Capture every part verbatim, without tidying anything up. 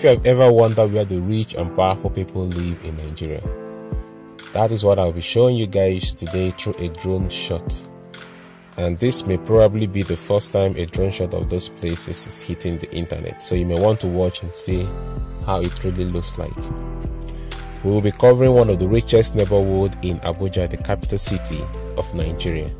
If you have ever wondered where the rich and powerful people live in Nigeria, that is what I'll be showing you guys today through a drone shot. And this may probably be the first time a drone shot of those places is hitting the internet, so you may want to watch and see how it really looks like. We will be covering one of the richest neighborhoods in Abuja, the capital city of Nigeria.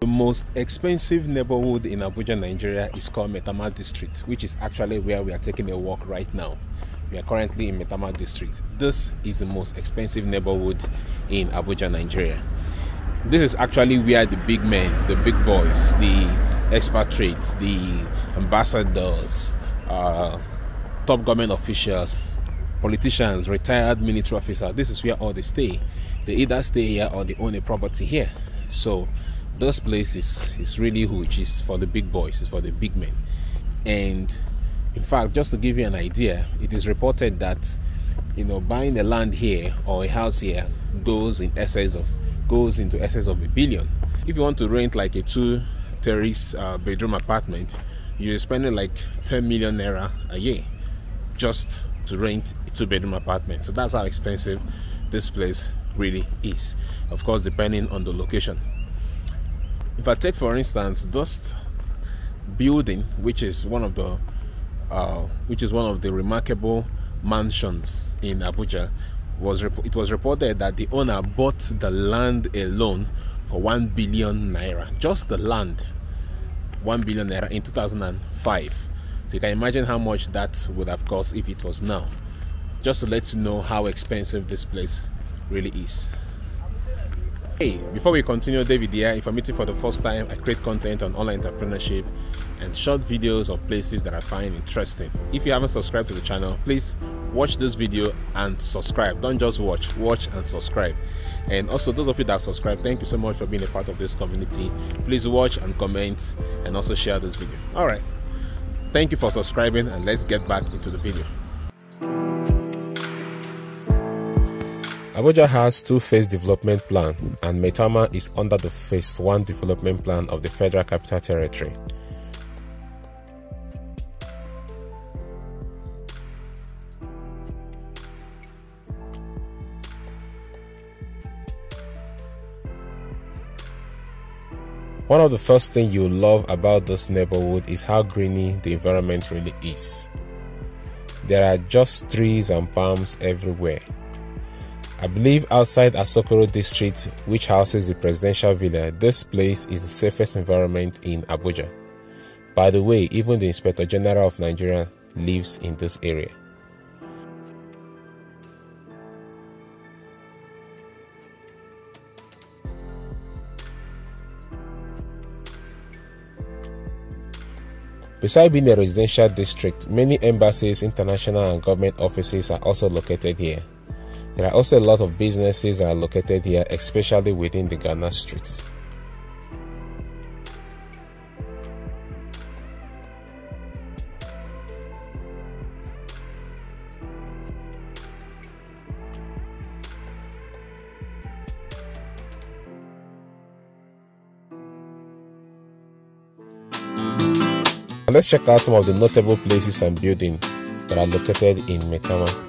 The most expensive neighborhood in Abuja, Nigeria is called Maitama District, which is actually where we are taking a walk right now. We are currently in Maitama District. This is the most expensive neighborhood in Abuja, Nigeria. This is actually where the big men, the big boys, the expatriates, the ambassadors, uh, top government officials, politicians, retired military officers, this is where all they stay. They either stay here or they own a property here. So this place is, is really huge. It's for the big boys, it's for the big men. And in fact, just to give you an idea, it is reported that, you know, buying a land here or a house here goes in excess of goes into excess of a billion. If you want to rent like a two terrace uh, bedroom apartment, you're spending like ten million naira a year just to rent a two bedroom apartment. So that's how expensive this place really is, of course depending on the location. If I take for instance Dust Building, which is one of the uh, which is one of the remarkable mansions in Abuja, was it was reported that the owner bought the land alone for one billion naira, just the land, one billion naira in two thousand five. So you can imagine how much that would have cost if it was now. Just to let you know how expensive this place really is. Hey, before we continue, David here. If I'm meeting for the first time, I create content on online entrepreneurship and short videos of places that I find interesting. If you haven't subscribed to the channel, please watch this video and subscribe. Don't just watch, watch and subscribe. And also those of you that have subscribed, thank you so much for being a part of this community. Please watch and comment and also share this video. Alright, thank you for subscribing and let's get back into the video. Abuja has two phase development plan and Maitama is under the phase one development plan of the Federal Capital Territory. One of the first things you love about this neighborhood is how greeny the environment really is. There are just trees and palms everywhere. I believe outside Asokoro District, which houses the presidential villa, this place is the safest environment in Abuja. By the way, even the Inspector General of Nigeria lives in this area. Besides being a residential district, many embassies, international and government offices are also located here. There are also a lot of businesses that are located here, especially within the Ghana streets. Now let's check out some of the notable places and buildings that are located in Maitama.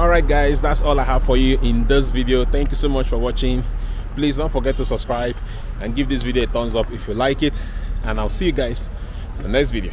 Alright guys, that's all I have for you in this video. Thank you so much for watching. Please don't forget to subscribe and give this video a thumbs up if you like it, and I'll see you guys in the next video.